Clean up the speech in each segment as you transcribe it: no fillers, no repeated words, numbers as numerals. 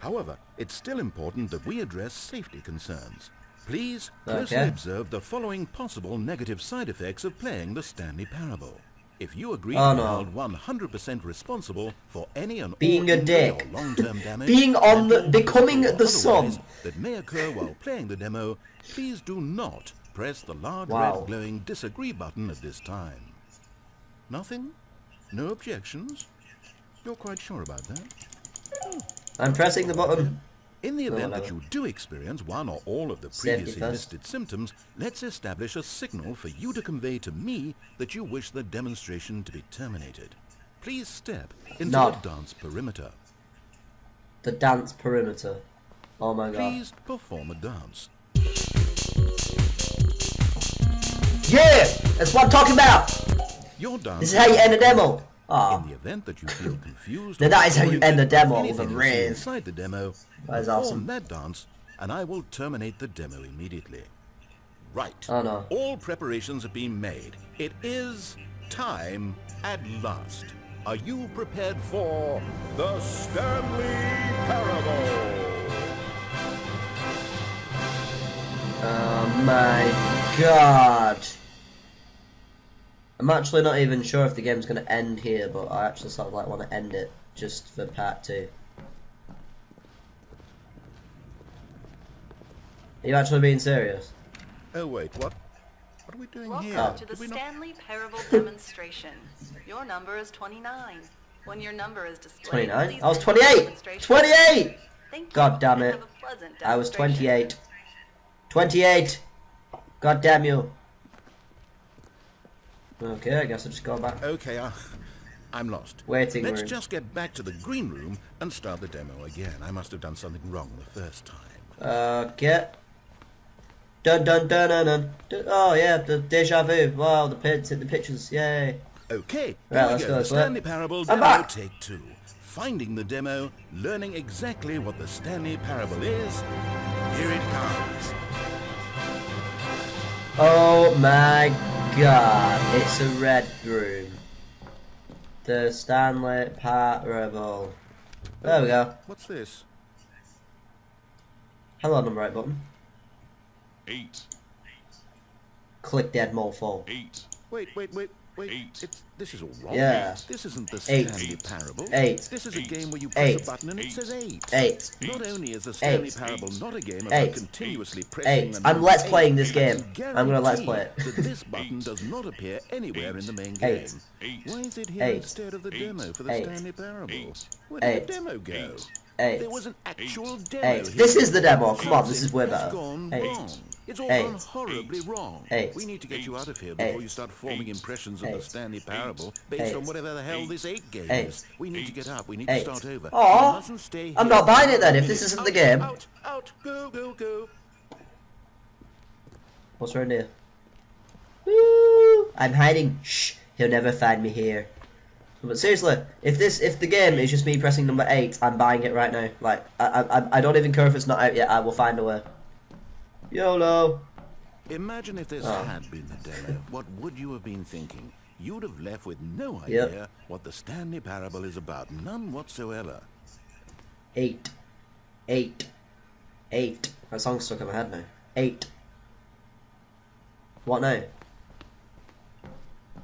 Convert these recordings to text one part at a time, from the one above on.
However, it's still important that we address safety concerns. Please closely observe the following possible negative side effects of playing the Stanley Parable. If you agree to be held 100% responsible for any and all injury or long-term damage, becoming the sun that may occur while playing the demo, please do not press the large red glowing disagree button at this time. Nothing? No objections? You're quite sure about that? I'm pressing the button. In the event that you do experience one or all of the previously listed symptoms, let's establish a signal for you to convey to me that you wish the demonstration to be terminated. Please step into the dance perimeter. The dance perimeter. Oh my god. Please perform a dance. Yeah! That's what I'm talking about! Your dance. This is how you end a demo. In the event that you feel confused, now that is how you end the demo with a raise. Inside the demo, that is awesome. Perform that dance, and I will terminate the demo immediately. Right. Oh no. All preparations have been made. It is time at last. Are you prepared for the Stanley Parable? Oh my god. I'm actually not even sure if the game's going to end here, but I actually sort of like want to end it just for part 2. Are you actually being serious? Oh wait, what? What are we doing here? Welcome to the Stanley Parable demonstration. Your number is 29. When your number is displayed, 29? I was 28! 28! God damn it. I was 28. 28! God damn you. Okay, I guess I'll just go back. Okay, I'm lost. Waiting room. Let's just get back to the green room and start the demo again. I must have done something wrong the first time. Okay. Dun dun dun dun dun. Oh yeah, the déjà vu. Wow, the pins in the pictures. Yay. Okay. Right, let's go. The Stanley Parable demo take 2. Finding the demo, learning exactly what the Stanley Parable is. Here it comes. Oh my god, it's a red room. The Stanley Parable. There we go. What's this? Hello, number 8 button. 8. Click dead mofo. 8. Wait. 8. This is all wrong. Yeah. This isn't the Stanley Parable. 8. This is a game where you press a button and it says 8. 8. Not only is the Stanley Parable not a game about continuously pressing the I'm let's playing this game. I'm gonna let's play it. That this button does not appear anywhere in the main game. Why is it here instead of the demo for the Stanley Parable? Where did the demo go? 8. There was an actual demo. 8. This is the demo. Come on, this is way better. 8. It's all gone horribly wrong. 8. We need to get you out of here before you start forming impressions of the Stanley Parable based on whatever the hell this 8 game is. We need to get up. We need to start over. Oh, I'm not buying it then. If this isn't the game. Out, go. What's right there? Woo! I'm hiding. Shh. He'll never find me here. But seriously, if the game is just me pressing number 8, I'm buying it right now. Like I don't even care if it's not out yet. I will find a way. YOLO! Imagine if this had been the demo, what would you have been thinking? You'd have left with no idea what the Stanley Parable is about, none whatsoever. 8. That song's stuck in my head now. 8. What now?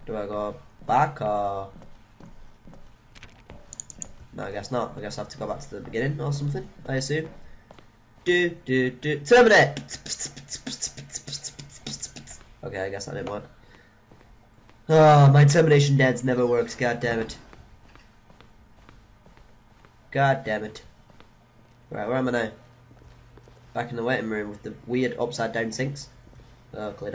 Do I go back or...? No, I guess not. I guess I have to go back to the beginning or something, I assume. Do. Terminate! Okay, I guess that didn't work. Ah, my termination dance never works, god damn it. God damn it. Right, where am I now? Back in the waiting room with the weird upside down sinks. Oakley.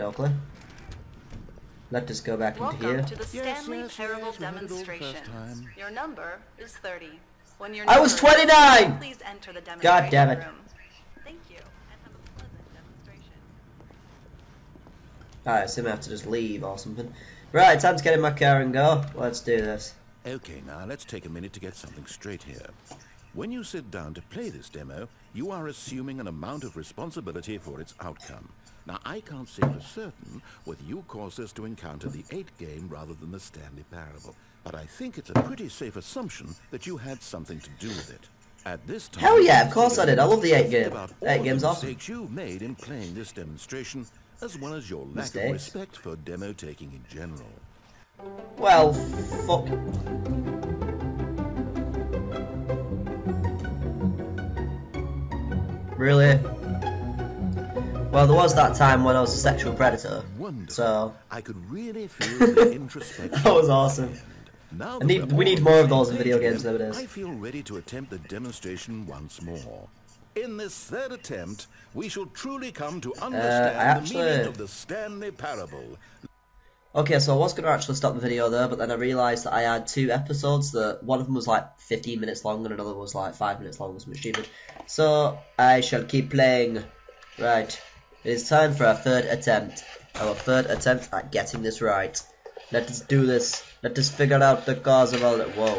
Let us go back into here. Welcome to the Stanley Parable demonstration. Your number is 30. When your I was 29! Please enter the demonstration God damn it. Room. Thank you, and have a pleasant demonstration. Alright, so I have to just leave or something. Right, time to get in my car and go. Let's do this. Okay, now let's take a minute to get something straight here. When you sit down to play this demo, you are assuming an amount of responsibility for its outcome. Now, I can't say for certain whether you caused us to encounter the 8 game rather than the Stanley Parable, but I think it's a pretty safe assumption that you had something to do with it. At this time, hell yeah, of course I did. I love the 8 game. 8 game's awesome. You made in playing this demonstration, as well as your lack of respect for demo taking in general. Well, fuck. Really? Well, there was that time when I was a sexual predator. Wonderful. So I could really feel the introspection. That was awesome. We need more of those in video games nowadays. I feel ready to attempt the demonstration once more. In this third attempt, we shall truly come to understand the meaning of the Stanley Parable. Okay, so I was going to actually stop the video there, but then I realised that I had 2 episodes, that one of them was like 15 minutes long and another was like 5 minutes long, or something stupid. So I shall keep playing. Right, it is time for our third attempt. Our third attempt at getting this right. Let us do this. Let us figure out the cause of all that. Whoa.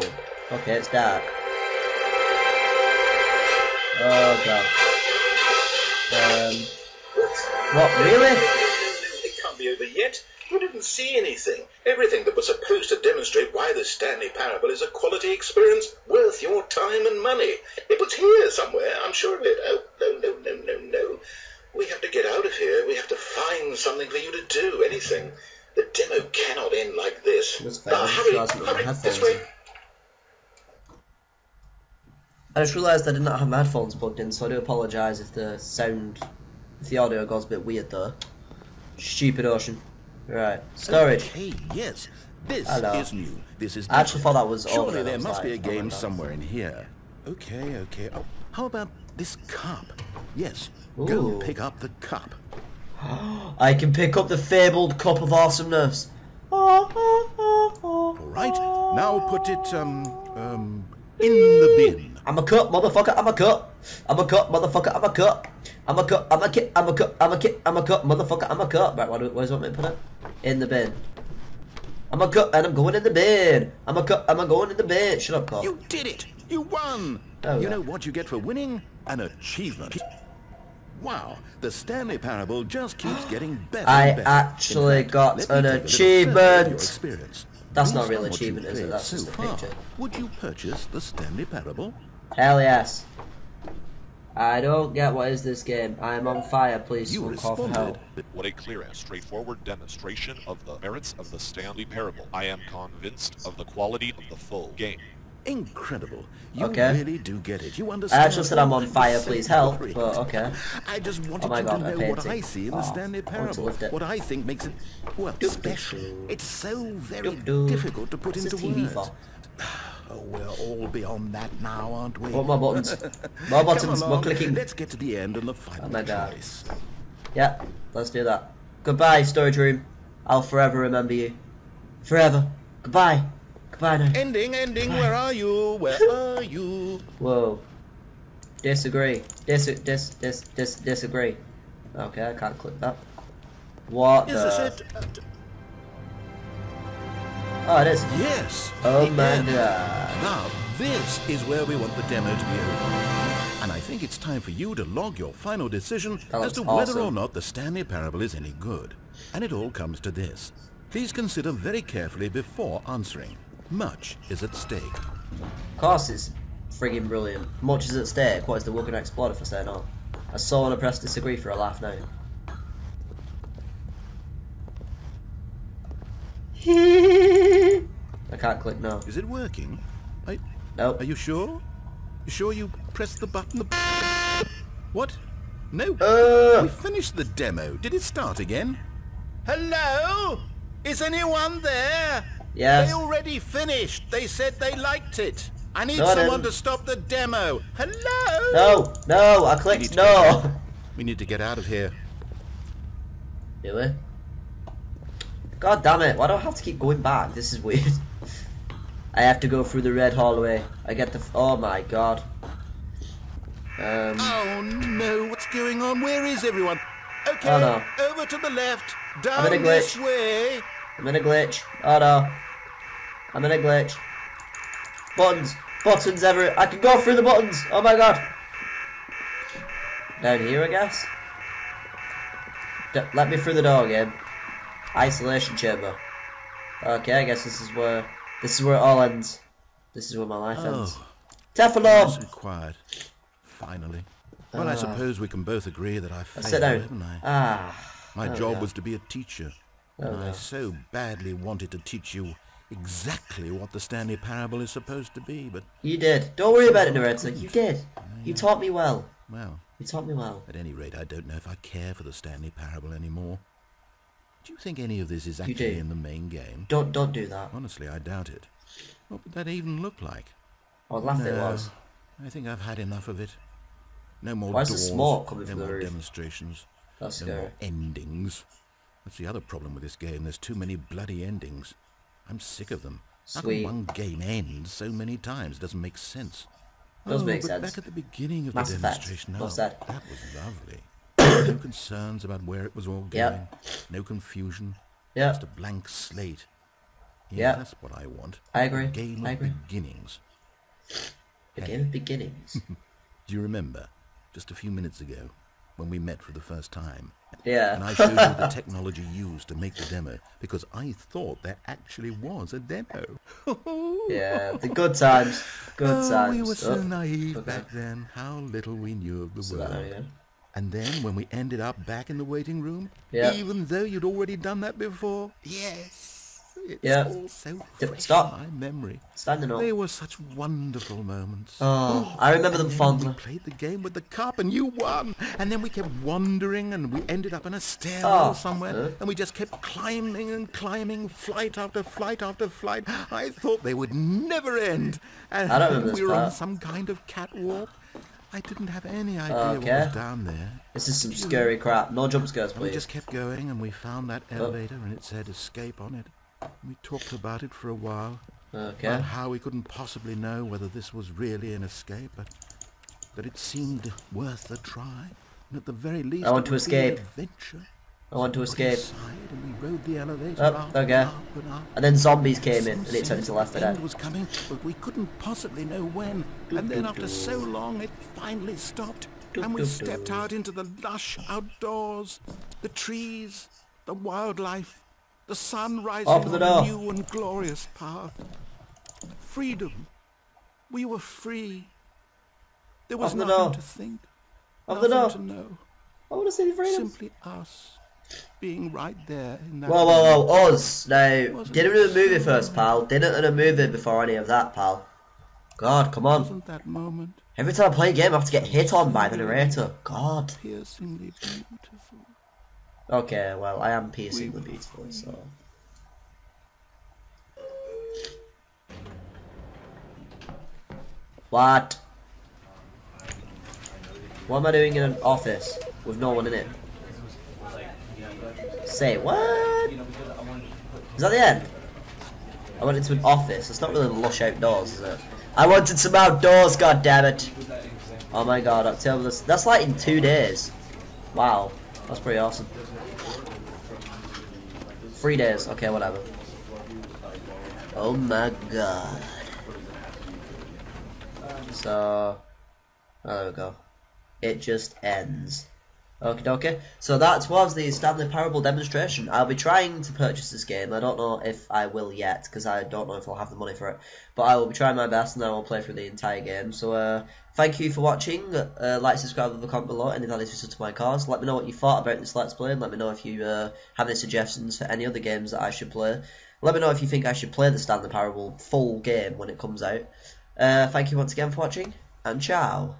Okay, it's dark. Oh god. What? Really? It can't be over yet. You didn't see anything. Everything that was supposed to demonstrate why the Stanley Parable is a quality experience worth your time and money. It was here somewhere, I'm sure of it. Oh, no, no, no, no, no. We have to get out of here. We have to find something for you to do, anything. The demo cannot end like this. Hurry, this way. I just realised I did not have my headphones plugged in, so I do apologise if the sound, if the audio goes a bit weird though. Stupid ocean. Right, storage. Okay, yes, this is new. This is. I actually thought that was all. Surely there must be a game somewhere in here. Okay, okay. Oh, how about this cup? Yes, ooh. Go pick up the cup. I can pick up the fabled cup of awesomeness. All right, now put it in the bin. I'm a cup, motherfucker. I'm a cup. I'm a cup, motherfucker. I'm a cup. I'm a cup. I'm a kit. I'm a cup. I'm a kit. I'm a cup, motherfucker. I'm a cup. Right, where do you want me to put it? In the bin. I'm a cup, and I'm going in the bin. I'm a cup, and I'm going in the bin. Shut up, cup. You did it. You won. Oh, you know what you get for winning? An achievement. Wow, the Stanley Parable just keeps getting better. I better. Actually fact, got an achievement. That's not a real achievement, is it? That's so just a picture. Would you purchase the Stanley Parable? Hell yes. I don't get what is this game. I am on fire, please. You call for help. What a clear and straightforward demonstration of the merits of the Stanley Parable. I am convinced of the quality of the full game. Incredible. You really do get it. You understand. I actually said I'm on fire, please help. But okay. I just wanted to know what I see in the Stanley Parable. What I think makes it special. It's so very difficult to put into words. Oh, we're all beyond that now, aren't we? What my buttons, we're clicking. Let's get to the end and the final choice. Yeah, let's do that. Goodbye, storage room. I'll forever remember you. Forever. Goodbye. Goodbye. Ending, goodbye. Where are you? Where are you? Whoa. Disagree. Disagree. Okay, I can't click that. What the... Oh, it is. Yes. Oh my god. Now, this is where we want the demo to be over. And I think it's time for you to log your final decision as to whether or not the Stanley Parable is any good. And it all comes to this. Please consider very carefully before answering. Much is at stake. Of course it's friggin' brilliant. Much is at stake. What is the Woken Explorer for saying all? I so want to press disagree for a laugh now. I can't click no. Is it working? Nope. Are you sure? You sure you pressed the button? What? No. We finished the demo. Did it start again? Hello? Is anyone there? Yes. They already finished. They said they liked it. I need someone to stop the demo. Hello? No. No. I clicked no. We need to get out of here. Do we? God damn it, why do I have to keep going back? This is weird. I have to go through the red hallway. I get the oh my god. Oh no, what's going on? Where is everyone? Okay, over to the left. Down this way. I'm in a glitch. Oh no. I'm in a glitch. Buttons. Buttons everywhere. I can go through the buttons. Oh my god. Down here, I guess. Let me through the door again. Isolation chamber. Okay, I guess this is where it all ends. This is where my life ends. Teflon! Required. Finally. Well, I suppose we can both agree that I failed, haven't I? My job was to be a teacher, and I so badly wanted to teach you exactly what the Stanley Parable is supposed to be, but... You did. Don't worry about it, Noretsu. You did. You taught me well. Well. You taught me well. At any rate, I don't know if I care for the Stanley Parable anymore. Do you think any of this is actually in the main game? Don't do that. Honestly, I doubt it. What would that even look like? I would laugh if it was. I think I've had enough of it. No more doors, no more demonstrations, no more endings. That's the other problem with this game, there's too many bloody endings. I'm sick of them. Sweet. How can one game end so many times? It doesn't make sense. Does make sense. Back at the beginning of the demonstration, that was lovely. No concerns about where it was all going, no confusion, just a blank slate. Yeah, that's what I want. I agree. Game of beginnings. Game of beginnings. Do you remember? Just a few minutes ago, when we met for the first time. Yeah. And I showed you the technology used to make the demo, because I thought there actually was a demo. Yeah, the good times. Good times. We were so naive back then, how little we knew of the world. And then, when we ended up back in the waiting room, even though you'd already done that before, it's all so fresh in my memory. They were such wonderful moments. Oh, I remember them fondly. We played the game with the cup and you won. And then we kept wandering and we ended up in a stairwell somewhere. And we just kept climbing and climbing, flight after flight after flight. I thought they would never end. And I don't remember we were on some kind of catwalk. I didn't have any idea what was down there. This is some scary crap. No jump scares, please. We just kept going and we found that elevator and it said escape on it. We talked about it for a while, about how we couldn't possibly know whether this was really an escape, but that it seemed worth a try, and at the very least... I want to escape. Adventure. I want to escape. And we rode the elevator up, and then zombies came in, and it turned into Left 4 Dead. Was coming, but we couldn't possibly know when, and then after so long it finally stopped, and we stepped out into the lush outdoors, the trees, the wildlife, the sun rising on a new and glorious path. Freedom. We were free. There was nothing to think, nothing to know. I want to see freedom. Simply us being right there. In that us. No, didn't in a movie first, pal. Didn't in a movie before any of that, pal. God, come on. Wasn't that moment? Every time I play a game, I have to get hit on by the narrator. God. Piercingly beautiful. Okay, well, I am piercingly beautiful, so... What? What am I doing in an office with no one in it? Say what? Is that the end? I went into an office. It's not really lush outdoors, is it? I wanted some outdoors, goddammit! Oh my god, October, that's like in 2 days. Wow. That's pretty awesome. 3 days. Okay, whatever. Oh my god. So... there we go. It just ends. Okie dokie. So that was the Stanley Parable demonstration. I'll be trying to purchase this game. I don't know if I will yet, because I don't know if I'll have the money for it. But I will be trying my best, and I will play through the entire game. So, thank you for watching. Like, subscribe, leave a comment below, any value to my cause. Let me know what you thought about this Let's Play, and let me know if you have any suggestions for any other games that I should play. Let me know if you think I should play the Stanley Parable full game when it comes out. Thank you once again for watching, and ciao.